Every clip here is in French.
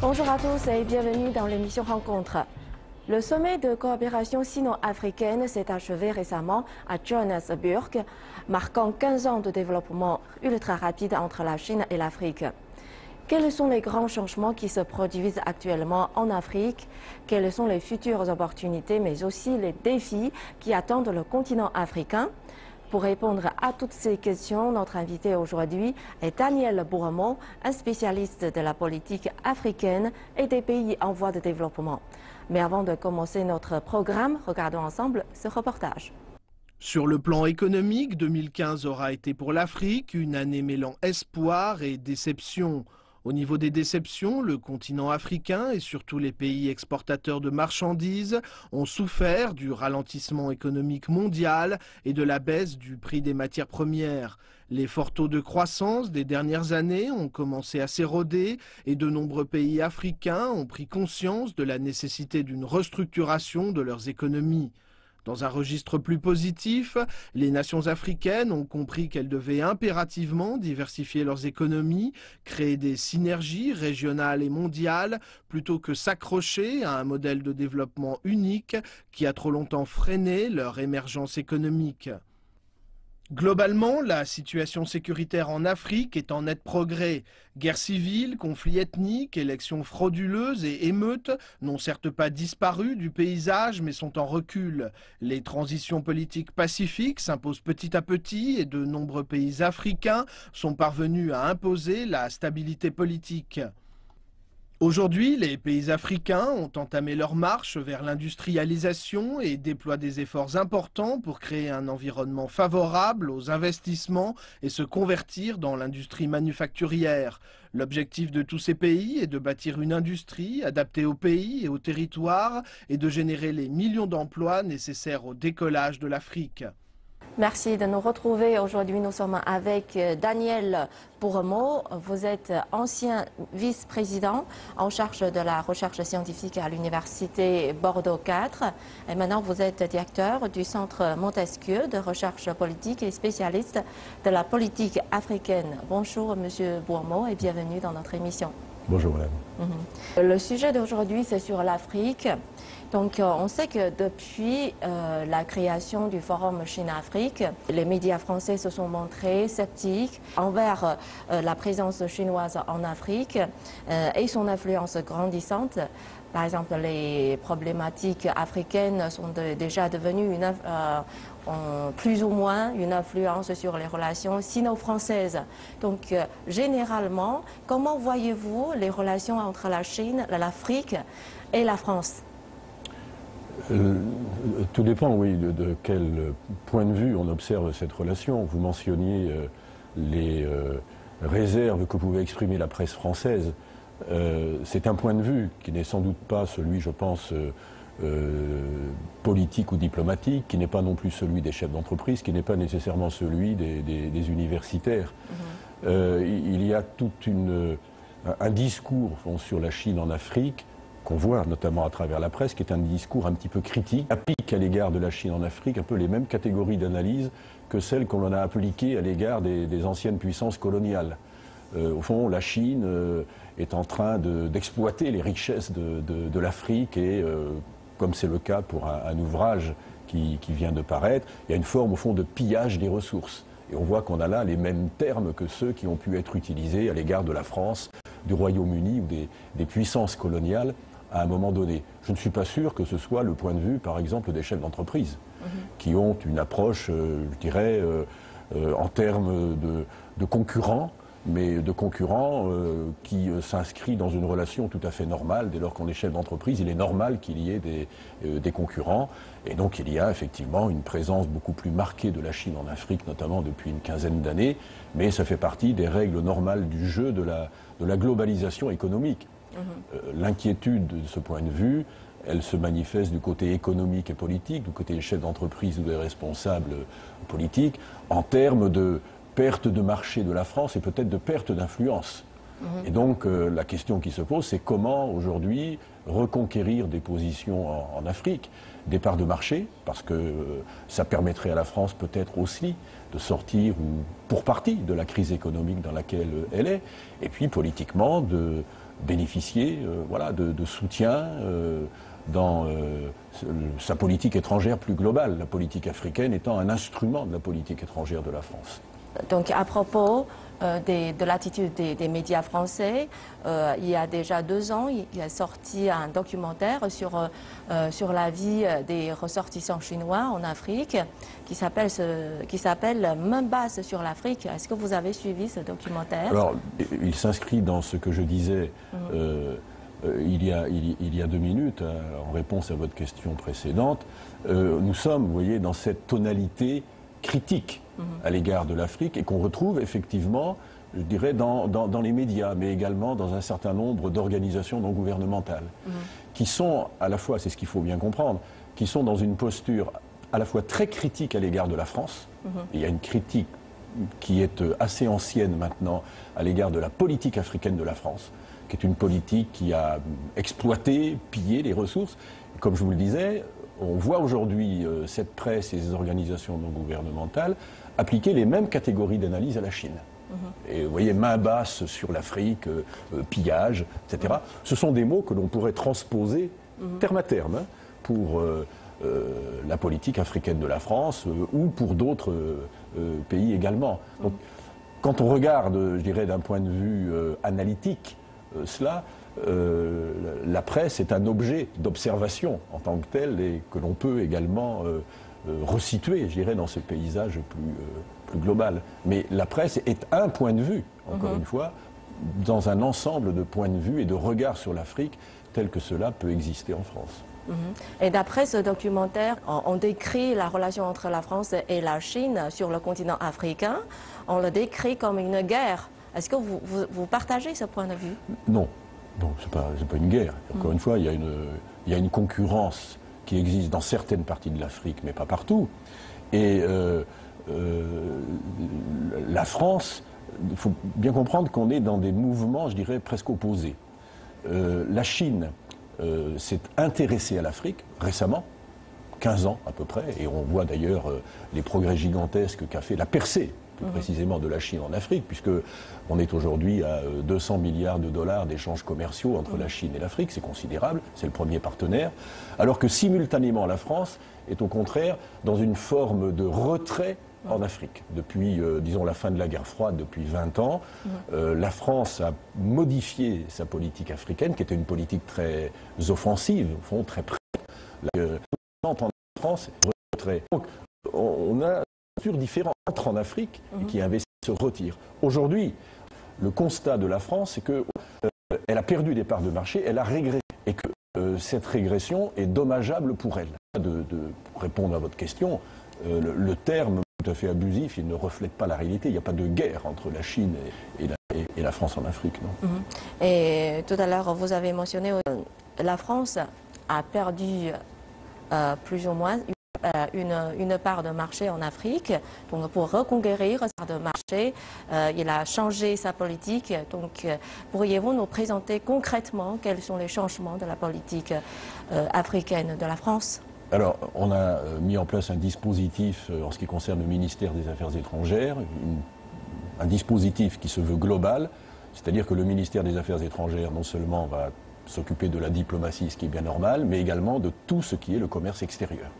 Bonjour à tous et bienvenue dans l'émission Rencontre. Le sommet de coopération sino-africaine s'est achevé récemment à Johannesburg, marquant 15 ans de développement ultra rapide entre la Chine et l'Afrique. Quels sont les grands changements qui se produisent actuellement en Afrique? Quelles sont les futures opportunités, mais aussi les défis qui attendent le continent africain? Pour répondre à toutes ces questions, notre invité aujourd'hui est Daniel Bourremont, un spécialiste de la politique africaine et des pays en voie de développement. Mais avant de commencer notre programme, regardons ensemble ce reportage. Sur le plan économique, 2015 aura été pour l'Afrique une année mêlant espoir et déception. Au niveau des déceptions, le continent africain et surtout les pays exportateurs de marchandises ont souffert du ralentissement économique mondial et de la baisse du prix des matières premières. Les forts taux de croissance des dernières années ont commencé à s'éroder et de nombreux pays africains ont pris conscience de la nécessité d'une restructuration de leurs économies. Dans un registre plus positif, les nations africaines ont compris qu'elles devaient impérativement diversifier leurs économies, créer des synergies régionales et mondiales, plutôt que s'accrocher à un modèle de développement unique qui a trop longtemps freiné leur émergence économique. Globalement, la situation sécuritaire en Afrique est en net progrès. Guerre civile, conflits ethniques, élections frauduleuses et émeutes n'ont certes pas disparu du paysage mais sont en recul. Les transitions politiques pacifiques s'imposent petit à petit et de nombreux pays africains sont parvenus à imposer la stabilité politique. Aujourd'hui, les pays africains ont entamé leur marche vers l'industrialisation et déploient des efforts importants pour créer un environnement favorable aux investissements et se convertir dans l'industrie manufacturière. L'objectif de tous ces pays est de bâtir une industrie adaptée au pays et au territoire et de générer les millions d'emplois nécessaires au décollage de l'Afrique. Merci de nous retrouver. Aujourd'hui, nous sommes avec Daniel Bourmaud. Vous êtes ancien vice-président en charge de la recherche scientifique à l'université Bordeaux 4. Et maintenant, vous êtes directeur du centre Montesquieu de recherche politique et spécialiste de la politique africaine. Bonjour, monsieur Bourmaud, et bienvenue dans notre émission. Bonjour, madame. Le sujet d'aujourd'hui, c'est sur l'Afrique. Donc, on sait que depuis la création du Forum Chine-Afrique, les médias français se sont montrés sceptiques envers la présence chinoise en Afrique et son influence grandissante. Par exemple, les problématiques africaines sont déjà devenues une, plus ou moins une influence sur les relations sino-françaises. Donc, généralement, comment voyez-vous les relations entre la Chine, l'Afrique et la France ? Tout dépend, oui, de quel point de vue on observe cette relation. Vous mentionniez les réserves que pouvait exprimer la presse française. C'est un point de vue qui n'est sans doute pas celui, je pense, politique ou diplomatique, qui n'est pas non plus celui des chefs d'entreprise, qui n'est pas nécessairement celui des universitaires. Il y a tout un discours sur la Chine en Afrique, qu'on voit notamment à travers la presse, qui est un discours un petit peu critique, applique à l'égard de la Chine en Afrique un peu les mêmes catégories d'analyse que celles qu'on a appliquées à l'égard des anciennes puissances coloniales. Au fond, la Chine est en train d'exploiter les richesses de l'Afrique et, comme c'est le cas pour un ouvrage qui vient de paraître, il y a une forme au fond de pillage des ressources. Et on voit qu'on a là les mêmes termes que ceux qui ont pu être utilisés à l'égard de la France, du Royaume-Uni ou des puissances coloniales à un moment donné. Je ne suis pas sûr que ce soit le point de vue, par exemple, des chefs d'entreprise, qui ont une approche, je dirais, en termes de concurrents, mais de concurrents qui s'inscrit dans une relation tout à fait normale. Dès lors qu'on est chef d'entreprise, il est normal qu'il y ait des concurrents. Et donc il y a effectivement une présence beaucoup plus marquée de la Chine en Afrique, notamment depuis une quinzaine d'années, mais ça fait partie des règles normales du jeu de la globalisation économique. L'inquiétude de ce point de vue, elle se manifeste du côté économique et politique, du côté des chefs d'entreprise ou des responsables politiques, en termes de perte de marché de la France et peut-être de perte d'influence. Et donc la question qui se pose, c'est comment aujourd'hui reconquérir des positions en Afrique, des parts de marché, parce que ça permettrait à la France peut-être aussi de sortir, ou pour partie, de la crise économique dans laquelle elle est, et puis politiquement bénéficier voilà, de soutien dans sa politique étrangère plus globale, la politique africaine étant un instrument de la politique étrangère de la France. Donc à propos de l'attitude des médias français, il y a déjà 2 ans, il est sorti un documentaire sur la vie des ressortissants chinois en Afrique qui s'appelle « Main basse sur l'Afrique ». Est-ce que vous avez suivi ce documentaire? Alors, il s'inscrit dans ce que je disais il y a 2 minutes, hein, en réponse à votre question précédente. Nous sommes, vous voyez, dans cette tonalité critique à l'égard de l'Afrique et qu'on retrouve effectivement, je dirais, dans les médias, mais également dans un certain nombre d'organisations non gouvernementales, qui sont à la fois, c'est ce qu'il faut bien comprendre, qui sont dans une posture à la fois très critique à l'égard de la France, il y a une critique qui est assez ancienne maintenant à l'égard de la politique africaine de la France, qui est une politique qui a exploité, pillé les ressources, et comme je vous le disais, on voit aujourd'hui cette presse et ces organisations non gouvernementales appliquer les mêmes catégories d'analyse à la Chine. Et vous voyez, main basse sur l'Afrique, pillage, etc. Ce sont des mots que l'on pourrait transposer terme à terme hein, pour la politique africaine de la France ou pour d'autres pays également. Donc, quand on regarde, je dirais, d'un point de vue analytique, cela... la presse est un objet d'observation en tant que tel et que l'on peut également resituer, je dirais, dans ce paysage plus global. Mais la presse est un point de vue, encore une fois, dans un ensemble de points de vue et de regards sur l'Afrique tel que cela peut exister en France. Et d'après ce documentaire, on décrit la relation entre la France et la Chine sur le continent africain. On le décrit comme une guerre. Est-ce que vous partagez ce point de vue? Non. Non, ce n'est pas une guerre. Encore une fois, il y a une concurrence qui existe dans certaines parties de l'Afrique, mais pas partout. Et la France, il faut bien comprendre qu'on est dans des mouvements, je dirais, presque opposés. La Chine s'est intéressée à l'Afrique récemment, 15 ans à peu près, et on voit d'ailleurs les progrès gigantesques qu'a fait la percée, plus précisément de la Chine en Afrique, puisqu'on est aujourd'hui à 200 milliards de dollars d'échanges commerciaux entre la Chine et l'Afrique, c'est considérable, c'est le premier partenaire, alors que simultanément la France est au contraire dans une forme de retrait en Afrique. Depuis, disons, la fin de la guerre froide, depuis 20 ans, la France a modifié sa politique africaine, qui était une politique très offensive, au fond, très prête. La en France, retrait. Donc, on a différents entre en Afrique et qui investissent se retirent. Aujourd'hui, le constat de la France, c'est qu'elle a perdu des parts de marché, elle a régressé et que cette régression est dommageable pour elle. Pour répondre à votre question, le terme tout à fait abusif, il ne reflète pas la réalité. Il n'y a pas de guerre entre la Chine et la France en Afrique. Non. Et tout à l'heure, vous avez mentionné la France a perdu plus ou moins... Une part de marché en Afrique. Donc pour reconquérir cette part de marché, il a changé sa politique. Donc pourriez-vous nous présenter concrètement quels sont les changements de la politique africaine de la France? Alors on a mis en place un dispositif en ce qui concerne le ministère des Affaires étrangères, un dispositif qui se veut global, c'est-à-dire que le ministère des Affaires étrangères non seulement va s'occuper de la diplomatie, ce qui est bien normal, mais également de tout ce qui est le commerce extérieur.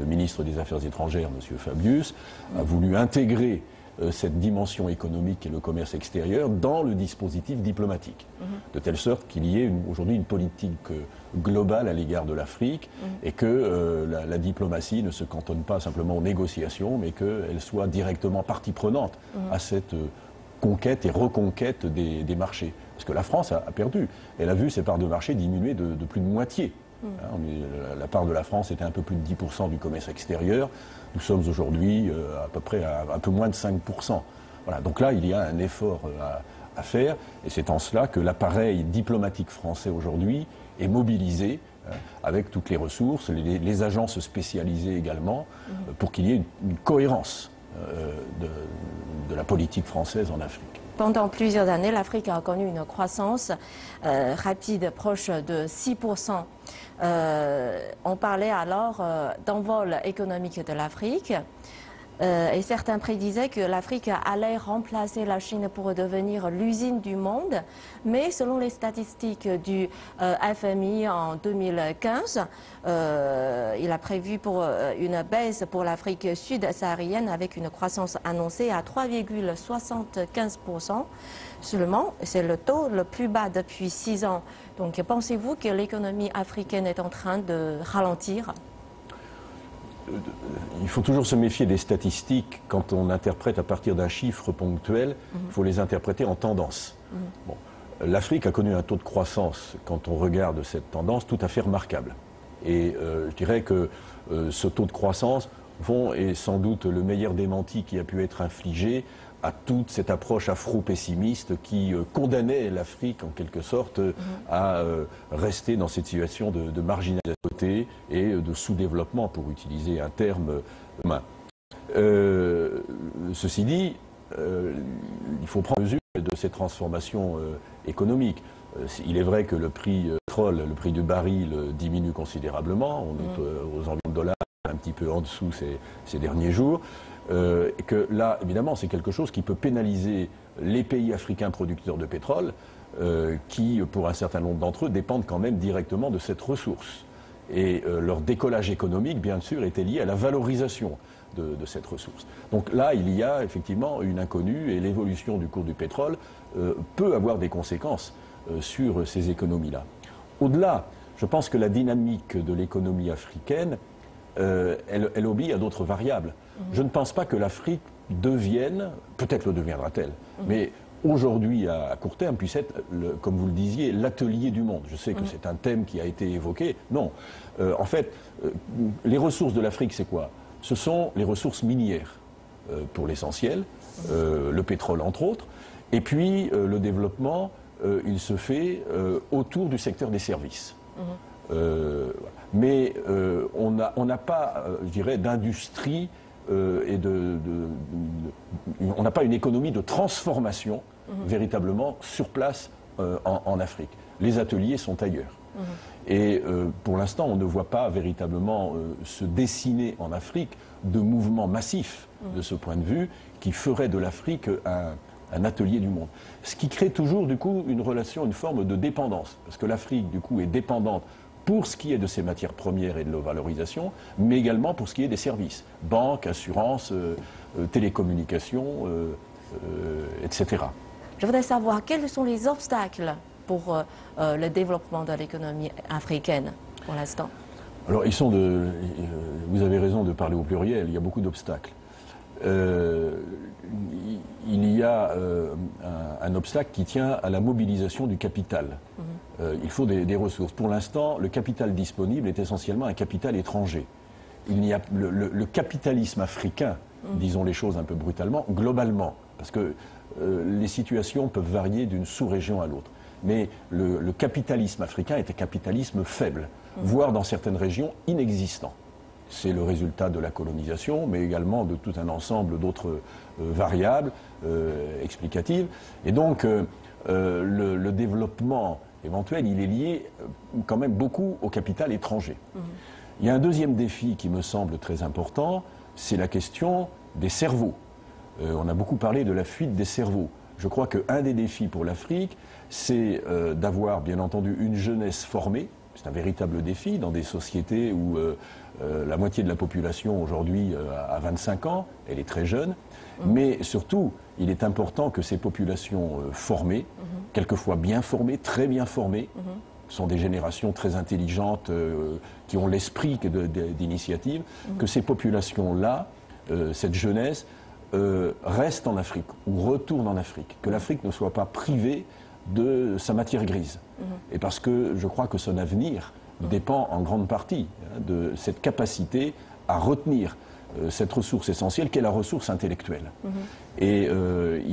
Le ministre des Affaires étrangères, M. Fabius, a voulu intégrer cette dimension économique et le commerce extérieur dans le dispositif diplomatique, de telle sorte qu'il y ait aujourd'hui une politique globale à l'égard de l'Afrique et que la diplomatie ne se cantonne pas simplement aux négociations, mais qu'elle soit directement partie prenante à cette conquête et reconquête des marchés. Parce que la France a perdu. Elle a vu ses parts de marché diminuer de plus de moitié. La part de la France était un peu plus de 10% du commerce extérieur. Nous sommes aujourd'hui à peu près à un peu moins de 5%. Voilà. Donc là, il y a un effort à faire. Et c'est en cela que l'appareil diplomatique français aujourd'hui est mobilisé avec toutes les ressources, les agences spécialisées également, pour qu'il y ait une cohérence de la politique française en Afrique. Pendant plusieurs années, l'Afrique a connu une croissance rapide, proche de 6%. On parlait alors d'envol économique de l'Afrique. Et certains prédisaient que l'Afrique allait remplacer la Chine pour devenir l'usine du monde. Mais selon les statistiques du FMI en 2015, il a prévu pour une baisse pour l'Afrique sud-saharienne avec une croissance annoncée à 3,75% seulement. C'est le taux le plus bas depuis 6 ans. Donc pensez-vous que l'économie africaine est en train de ralentir ? Il faut toujours se méfier des statistiques quand on interprète à partir d'un chiffre ponctuel. Il faut les interpréter en tendance. Bon. L'Afrique a connu un taux de croissance, quand on regarde cette tendance, tout à fait remarquable. Et je dirais que ce taux de croissance est sans doute le meilleur démenti qui a pu être infligé à toute cette approche afro-pessimiste qui condamnait l'Afrique en quelque sorte à rester dans cette situation de marginalité et de sous-développement, pour utiliser un terme commun. Ceci dit, il faut prendre mesure de ces transformations économiques. Il est vrai que le prix pétrole, le prix du baril diminue considérablement, on est aux environs de dollars, un petit peu en dessous ces derniers jours. Que là, évidemment, c'est quelque chose qui peut pénaliser les pays africains producteurs de pétrole, qui, pour un certain nombre d'entre eux, dépendent quand même directement de cette ressource. Et leur décollage économique, bien sûr, était lié à la valorisation de cette ressource. Donc là, il y a effectivement une inconnue, et l'évolution du cours du pétrole peut avoir des conséquences sur ces économies-là. Au-delà, je pense que la dynamique de l'économie africaine, elle obéit à d'autres variables. Je ne pense pas que l'Afrique devienne, peut-être le deviendra-t-elle, mais aujourd'hui, à court terme, puisse être, comme vous le disiez, l'atelier du monde. Je sais que c'est un thème qui a été évoqué. Non. En fait, les ressources de l'Afrique, c'est quoi? Ce sont les ressources minières, pour l'essentiel, le pétrole entre autres, et puis le développement, il se fait autour du secteur des services. Mais on n'a pas, je dirais, d'industrie et on n'a pas une économie de transformation véritablement sur place en Afrique. Les ateliers sont ailleurs. Et pour l'instant, on ne voit pas véritablement se dessiner en Afrique de mouvements massifs de ce point de vue qui ferait de l'Afrique un atelier du monde. Ce qui crée toujours, du coup, une relation, une forme de dépendance. Parce que l'Afrique, du coup, est dépendante pour ce qui est de ses matières premières et de leur valorisation, mais également pour ce qui est des services. Banques, assurances, télécommunications, etc. Je voudrais savoir quels sont les obstacles pour le développement de l'économie africaine pour l'instant. Alors, vous avez raison de parler au pluriel, il y a beaucoup d'obstacles. Il y a un obstacle qui tient à la mobilisation du capital. Il faut des ressources. Pour l'instant, le capital disponible est essentiellement un capital étranger. Le capitalisme africain, disons les choses un peu brutalement, globalement, parce que les situations peuvent varier d'une sous-région à l'autre. Mais le capitalisme africain est un capitalisme faible, voire dans certaines régions inexistant. C'est le résultat de la colonisation, mais également de tout un ensemble d'autres variables explicatives. Et donc, le développement éventuel, il est lié quand même beaucoup au capital étranger. Il y a un deuxième défi qui me semble très important, c'est la question des cerveaux. On a beaucoup parlé de la fuite des cerveaux. Je crois qu'un des défis pour l'Afrique, c'est d'avoir, bien entendu, une jeunesse formée. C'est un véritable défi dans des sociétés où la moitié de la population aujourd'hui a 25 ans, elle est très jeune. Mais surtout, il est important que ces populations formées, quelquefois bien formées, très bien formées, sont des générations très intelligentes qui ont l'esprit d'initiative, que ces populations-là, cette jeunesse, restent en Afrique ou retournent en Afrique, que l'Afrique ne soit pas privée de sa matière grise. Et parce que je crois que son avenir dépend en grande partie de cette capacité à retenir cette ressource essentielle qu'est la ressource intellectuelle. Et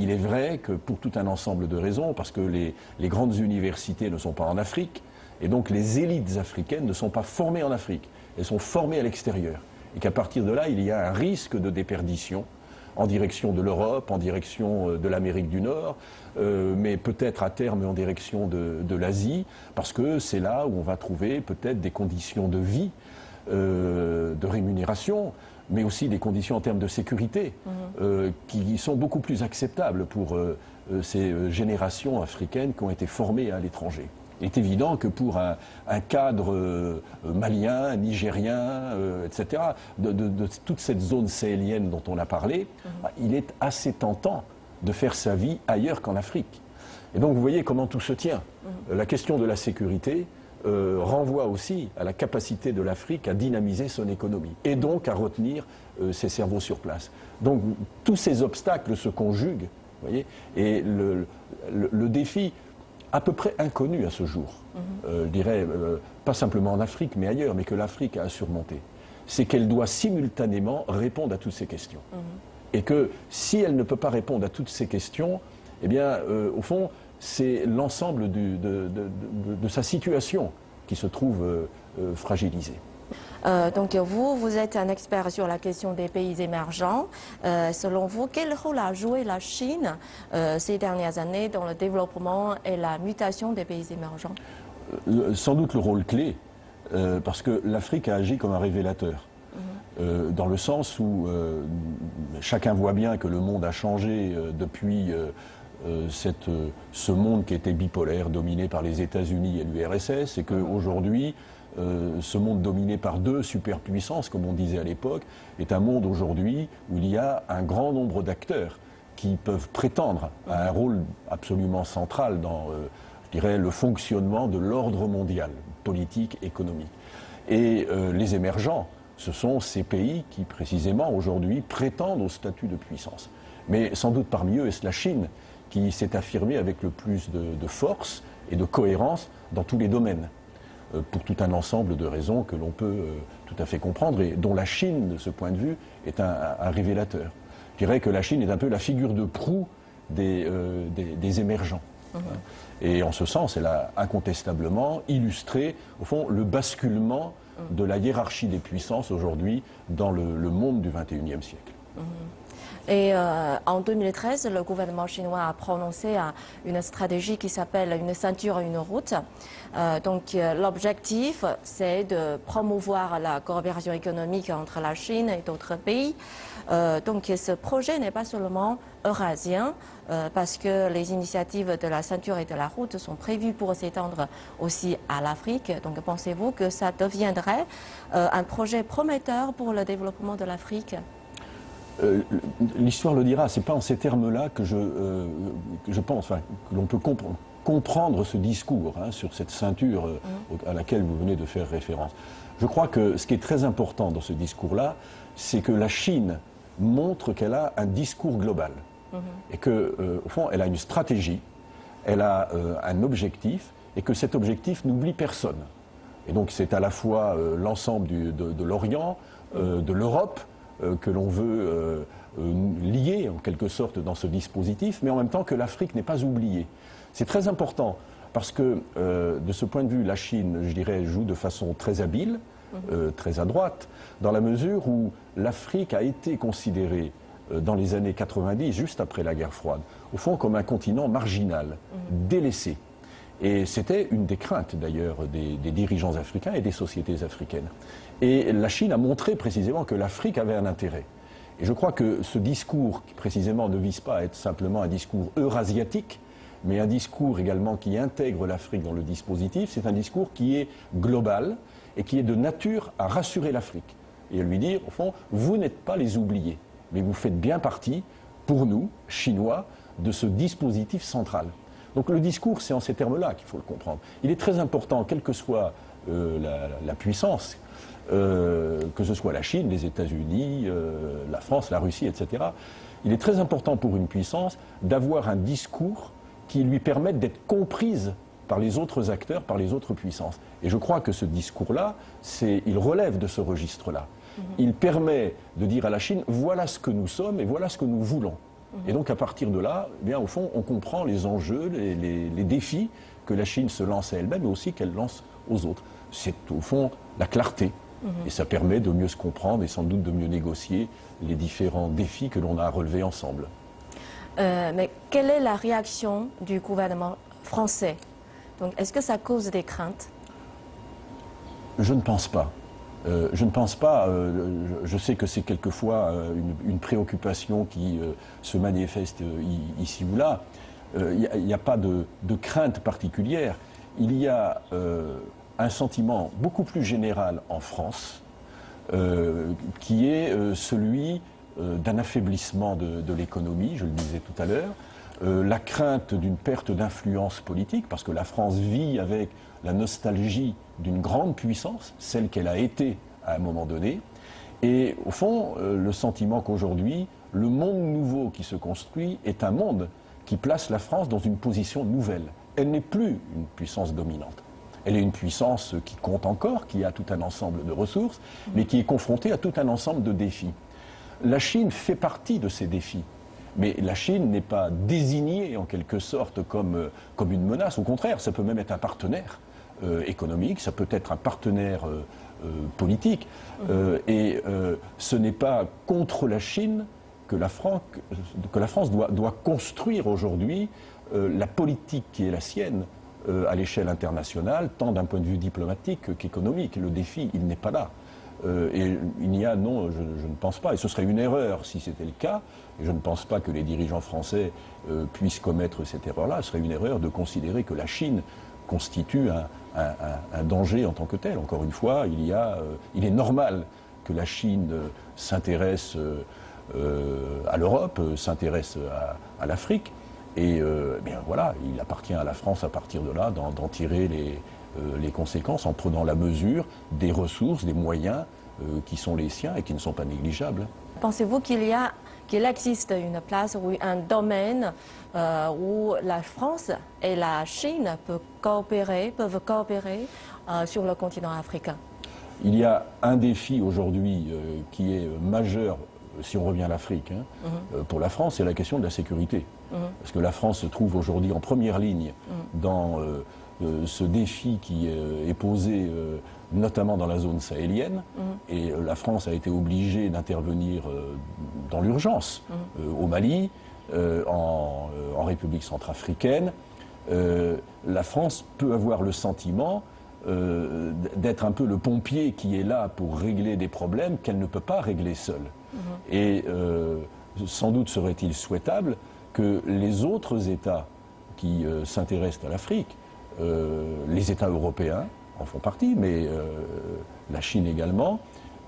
il est vrai que pour tout un ensemble de raisons, parce que les grandes universités ne sont pas en Afrique, et donc les élites africaines ne sont pas formées en Afrique, elles sont formées à l'extérieur. Et qu'à partir de là, il y a un risque de déperdition en direction de l'Europe, en direction de l'Amérique du Nord, mais peut-être à terme en direction de l'Asie, parce que c'est là où on va trouver peut-être des conditions de vie, de rémunération, mais aussi des conditions en termes de sécurité qui sont beaucoup plus acceptables pour ces générations africaines qui ont été formées à l'étranger. Il est évident que pour un cadre malien, nigérien, etc., de toute cette zone sahélienne dont on a parlé, il est assez tentant de faire sa vie ailleurs qu'en Afrique. Et donc vous voyez comment tout se tient. La question de la sécurité renvoie aussi à la capacité de l'Afrique à dynamiser son économie et donc à retenir ses cerveaux sur place. Donc tous ces obstacles se conjuguent, vous voyez, et le défi à peu près inconnu à ce jour, je dirais, pas simplement en Afrique, mais ailleurs, mais que l'Afrique a à surmonter, c'est qu'elle doit simultanément répondre à toutes ces questions. Et que si elle ne peut pas répondre à toutes ces questions, eh bien, au fond, c'est l'ensemble de sa situation qui se trouve fragilisée. Donc vous êtes un expert sur la question des pays émergents. Selon vous, quel rôle a joué la Chine ces dernières années dans le développement et la mutation des pays émergents? Sans doute le rôle clé, parce que l'Afrique a agi comme un révélateur. Dans le sens où chacun voit bien que le monde a changé depuis ce monde qui était bipolaire, dominé par les États-Unis et l'URSS, et qu'aujourd'hui, ce monde dominé par deux superpuissances, comme on disait à l'époque, est un monde aujourd'hui où il y a un grand nombre d'acteurs qui peuvent prétendre à un rôle absolument central dans, je dirais, le fonctionnement de l'ordre mondial, politique, économique. Et les émergents, ce sont ces pays qui, précisément, aujourd'hui, prétendent au statut de puissance. Mais sans doute parmi eux, est-ce la Chine qui s'est affirmée avec le plus de force et de cohérence dans tous les domaines, pour tout un ensemble de raisons que l'on peut tout à fait comprendre et dont la Chine, de ce point de vue, est un révélateur. Je dirais que la Chine est un peu la figure de proue des émergents. Et en ce sens, elle a incontestablement illustré, au fond, le basculement de la hiérarchie des puissances aujourd'hui dans le monde du XXIe siècle. Et en 2013, le gouvernement chinois a prononcé une stratégie qui s'appelle « Une ceinture, une route ». Donc l'objectif, c'est de promouvoir la coopération économique entre la Chine et d'autres pays. Donc ce projet n'est pas seulement eurasien, parce que les initiatives de la ceinture et de la route sont prévues pour s'étendre aussi à l'Afrique. Donc pensez-vous que ça deviendrait un projet prometteur pour le développement de l'Afrique ? L'histoire le dira, c'est pas en ces termes-là que je pense, enfin, que l'on peut comprendre ce discours sur cette ceinture à laquelle vous venez de faire référence. Je crois que ce qui est très important dans ce discours-là, c'est que la Chine montre qu'elle a un discours global et que, au fond, elle a une stratégie, elle a un objectif et que cet objectif n'oublie personne. Et donc c'est à la fois l'ensemble de l'Orient, de l'Europe, que l'on veut lier en quelque sorte dans ce dispositif, mais en même temps que l'Afrique n'est pas oubliée. C'est très important parce que de ce point de vue, la Chine, je dirais, joue de façon très habile, très adroite, dans la mesure où l'Afrique a été considérée dans les années 90, juste après la guerre froide, au fond comme un continent marginal, délaissé. Et c'était une des craintes d'ailleurs des dirigeants africains et des sociétés africaines. Et la Chine a montré précisément que l'Afrique avait un intérêt. Et je crois que ce discours, qui précisément ne vise pas à être simplement un discours eurasiatique, mais un discours également qui intègre l'Afrique dans le dispositif, c'est un discours qui est global et qui est de nature à rassurer l'Afrique. Et à lui dire, au fond, vous n'êtes pas les oubliés, mais vous faites bien partie, pour nous, Chinois, de ce dispositif central. Donc le discours, c'est en ces termes-là qu'il faut le comprendre. Il est très important, quelle que soit la puissance, que ce soit la Chine, les États-Unis, la France, la Russie, etc. Il est très important pour une puissance d'avoir un discours qui lui permette d'être comprise par les autres acteurs, par les autres puissances. Et je crois que ce discours-là, il relève de ce registre-là. Il permet de dire à la Chine, voilà ce que nous sommes et voilà ce que nous voulons. Et donc à partir de là, eh bien, au fond, on comprend les enjeux, les défis que la Chine se lance à elle-même, mais aussi qu'elle lance aux autres. C'est au fond la clarté. Et ça permet de mieux se comprendre et sans doute de mieux négocier les différents défis que l'on a à relever ensemble. Mais quelle est la réaction du gouvernement français? Est-ce que ça cause des craintes? Je ne pense pas. Je ne pense pas, je sais que c'est quelquefois une préoccupation qui se manifeste ici ou là. Il n'y a pas de crainte particulière. Il y a un sentiment beaucoup plus général en France qui est celui d'un affaiblissement de l'économie, je le disais tout à l'heure, la crainte d'une perte d'influence politique, parce que la France vit avec la nostalgie d'une grande puissance, celle qu'elle a été à un moment donné, et au fond, le sentiment qu'aujourd'hui, le monde nouveau qui se construit est un monde qui place la France dans une position nouvelle. Elle n'est plus une puissance dominante. Elle est une puissance qui compte encore, qui a tout un ensemble de ressources, mais qui est confrontée à tout un ensemble de défis. La Chine fait partie de ces défis. Mais la Chine n'est pas désignée en quelque sorte comme une menace. Au contraire, ça peut même être un partenaire économique, ça peut être un partenaire politique. Et ce n'est pas contre la Chine que la France doit construire aujourd'hui la politique qui est la sienne à l'échelle internationale, tant d'un point de vue diplomatique qu'économique. Le défi, il n'est pas là. Et il n'y a, non, je ne pense pas, et ce serait une erreur si c'était le cas, et je ne pense pas que les dirigeants français puissent commettre cette erreur-là, ce serait une erreur de considérer que la Chine constitue un danger en tant que tel. Encore une fois, il est normal que la Chine s'intéresse à l'Europe, s'intéresse à l'Afrique, et bien voilà, il appartient à la France à partir de là d'en tirer les conséquences en prenant la mesure des ressources, des moyens qui sont les siens et qui ne sont pas négligeables. Pensez-vous qu'il existe une place ou un domaine où la France et la Chine peuvent coopérer sur le continent africain? Il y a un défi aujourd'hui qui est majeur, si on revient à l'Afrique, hein, pour la France, c'est la question de la sécurité. Parce que la France se trouve aujourd'hui en première ligne dans ce défi qui est posé notamment dans la zone sahélienne, et la France a été obligée d'intervenir dans l'urgence au Mali, en République centrafricaine. La France peut avoir le sentiment d'être un peu le pompier qui est là pour régler des problèmes qu'elle ne peut pas régler seule. Et sans doute serait-il souhaitable que les autres États qui s'intéressent à l'Afrique, les États européens en font partie, mais la Chine également,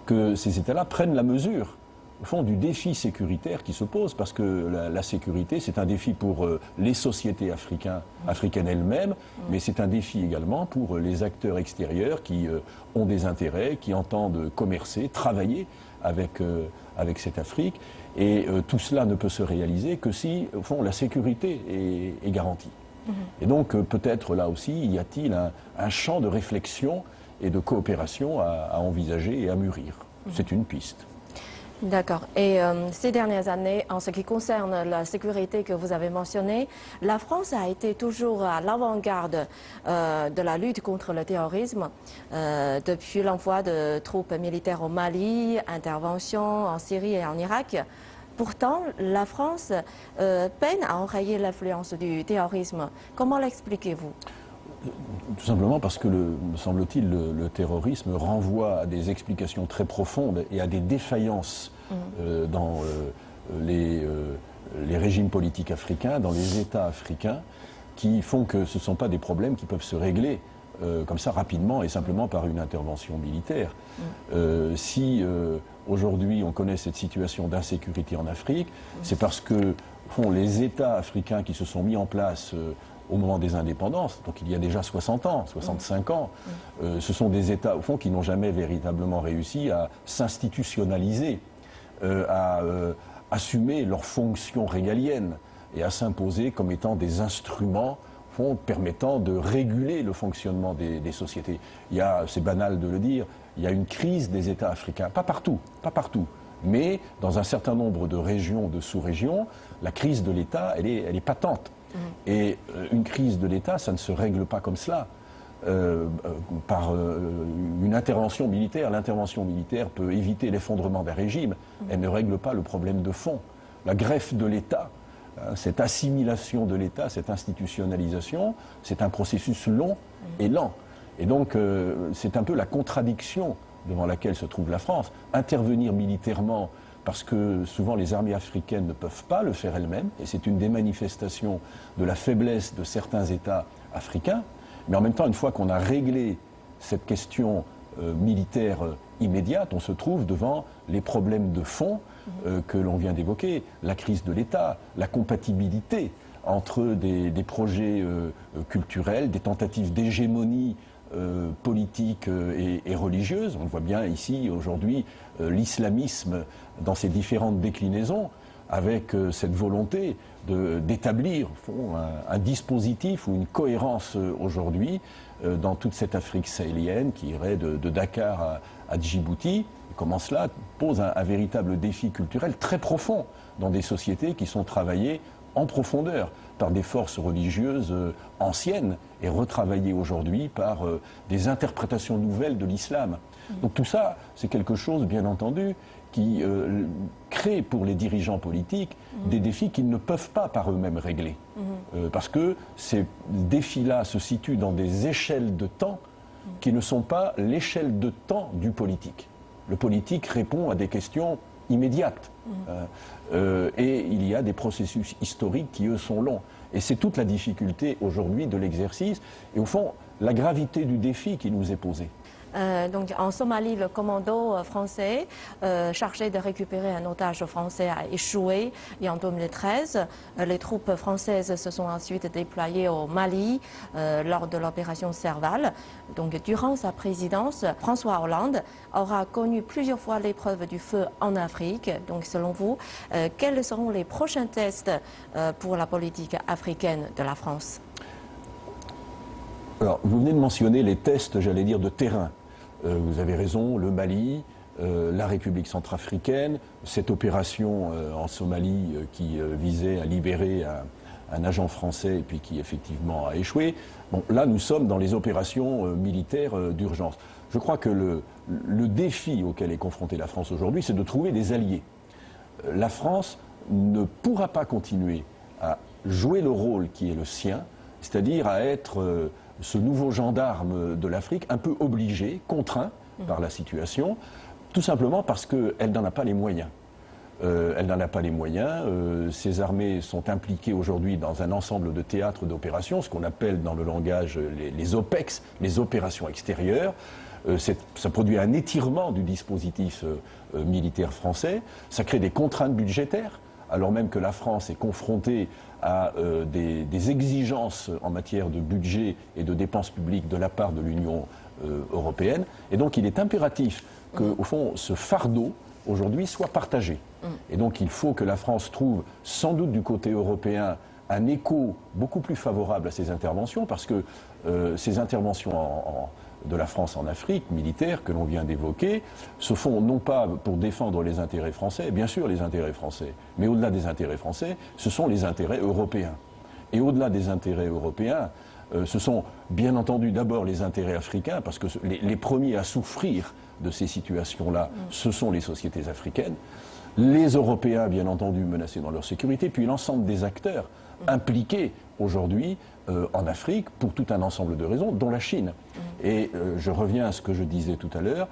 que ces États-là prennent la mesure, au fond, du défi sécuritaire qui se pose, parce que la sécurité, c'est un défi pour les sociétés africaines elles-mêmes, mais c'est un défi également pour les acteurs extérieurs qui ont des intérêts, qui entendent commercer, travailler avec cette Afrique, et tout cela ne peut se réaliser que si, au fond, la sécurité est garantie. Et donc peut-être là aussi y a-t-il un champ de réflexion et de coopération à envisager et à mûrir. C'est une piste. D'accord. Et ces dernières années, en ce qui concerne la sécurité que vous avez mentionnée, la France a été toujours à l'avant-garde de la lutte contre le terrorisme, depuis l'envoi de troupes militaires au Mali, intervention en Syrie et en Irak. Pourtant, la France peine à enrayer l'influence du terrorisme. Comment l'expliquez-vous? Tout simplement parce que, me semble-t-il, le terrorisme renvoie à des explications très profondes et à des défaillances dans les régimes politiques africains, dans les États africains, qui font que ce ne sont pas des problèmes qui peuvent se régler comme ça rapidement et simplement par une intervention militaire. Si aujourd'hui on connaît cette situation d'insécurité en Afrique, c'est parce que les États africains qui se sont mis en place au moment des indépendances, donc il y a déjà 60 ans, 65 ans, ce sont des États au fond qui n'ont jamais véritablement réussi à s'institutionnaliser, à assumer leurs fonctions régaliennes et à s'imposer comme étant des instruments permettant de réguler le fonctionnement des sociétés. C'est banal de le dire, il y a une crise des États africains, pas partout, mais dans un certain nombre de régions, de sous-régions, la crise de l'État, elle est patente. Et une crise de l'État, ça ne se règle pas comme cela, par une intervention militaire. L'intervention militaire peut éviter l'effondrement d'un régime, elle ne règle pas le problème de fond. La greffe de l'État, cette assimilation de l'État, cette institutionnalisation, c'est un processus long et lent. Et donc c'est un peu la contradiction devant laquelle se trouve la France, intervenir militairement, parce que souvent les armées africaines ne peuvent pas le faire elles-mêmes, et c'est une des manifestations de la faiblesse de certains États africains. Mais en même temps, une fois qu'on a réglé cette question militaire immédiate, on se trouve devant les problèmes de fond que l'on vient d'évoquer, la crise de l'État, la compatibilité entre des projets culturels, des tentatives d'hégémonie politique et religieuse. On le voit bien ici aujourd'hui, l'islamisme dans ses différentes déclinaisons, avec cette volonté d'établir un dispositif ou une cohérence aujourd'hui dans toute cette Afrique sahélienne qui irait de Dakar à Djibouti. Comment cela pose un véritable défi culturel très profond dans des sociétés qui sont travaillées en profondeur par des forces religieuses anciennes et retravaillées aujourd'hui par des interprétations nouvelles de l'islam. Donc tout ça, c'est quelque chose, bien entendu, qui crée pour les dirigeants politiques des défis qu'ils ne peuvent pas par eux-mêmes régler. Parce que ces défis-là se situent dans des échelles de temps qui ne sont pas l'échelle de temps du politique. Le politique répond à des questions immédiates. Et il y a des processus historiques qui, eux, sont longs. Et c'est toute la difficulté aujourd'hui de l'exercice et, au fond, la gravité du défi qui nous est posé. Donc en Somalie, le commando français chargé de récupérer un otage français a échoué. Et en 2013, les troupes françaises se sont ensuite déployées au Mali lors de l'opération Serval. Donc durant sa présidence, François Hollande aura connu plusieurs fois l'épreuve du feu en Afrique. Donc selon vous, quels seront les prochains tests pour la politique africaine de la France? Alors, vous venez de mentionner les tests, j'allais dire, de terrain. Vous avez raison, le Mali, la République centrafricaine, cette opération en Somalie qui visait à libérer un agent français et puis qui effectivement a échoué. Bon, là, nous sommes dans les opérations militaires d'urgence. Je crois que le défi auquel est confrontée la France aujourd'hui, c'est de trouver des alliés. La France ne pourra pas continuer à jouer le rôle qui est le sien, c'est-à-dire à être ce nouveau gendarme de l'Afrique, un peu obligé, contraint par la situation, tout simplement parce qu'elle n'en a pas les moyens. Elle n'en a pas les moyens. Ces armées sont impliquées aujourd'hui dans un ensemble de théâtres d'opérations, ce qu'on appelle dans le langage les OPEX, les opérations extérieures. Ça produit un étirement du dispositif militaire français. Ça crée des contraintes budgétaires, alors même que la France est confrontée à des exigences en matière de budget et de dépenses publiques de la part de l'Union européenne. Et donc il est impératif que, au fond, ce fardeau, aujourd'hui, soit partagé. Et donc il faut que la France trouve, sans doute du côté européen, un écho beaucoup plus favorable à ces interventions, parce que ces interventions de la France en Afrique, militaires, que l'on vient d'évoquer, se font non pas pour défendre les intérêts français, bien sûr les intérêts français, mais au-delà des intérêts français, ce sont les intérêts européens. Et au-delà des intérêts européens, ce sont bien entendu d'abord les intérêts africains, parce que les premiers à souffrir de ces situations-là, ce sont les sociétés africaines, les Européens, bien entendu, menacés dans leur sécurité, puis l'ensemble des acteurs impliqués aujourd'hui en Afrique pour tout un ensemble de raisons, dont la Chine. Et je reviens à ce que je disais tout à l'heure,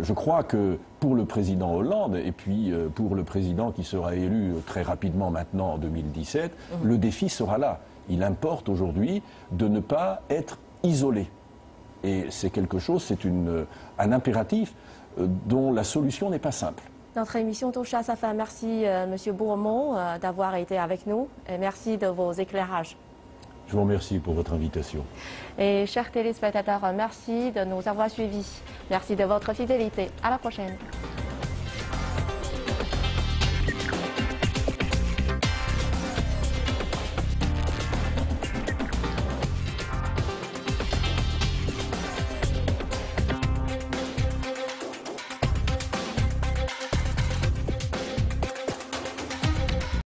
je crois que pour le président Hollande et puis pour le président qui sera élu très rapidement maintenant en 2017, le défi sera là. Il importe aujourd'hui de ne pas être isolé. Et c'est quelque chose, c'est un impératif dont la solution n'est pas simple. Notre émission touche à sa fin. Merci Monsieur Bourremont d'avoir été avec nous et merci de vos éclairages. Je vous remercie pour votre invitation. Et chers téléspectateurs, merci de nous avoir suivis. Merci de votre fidélité. À la prochaine.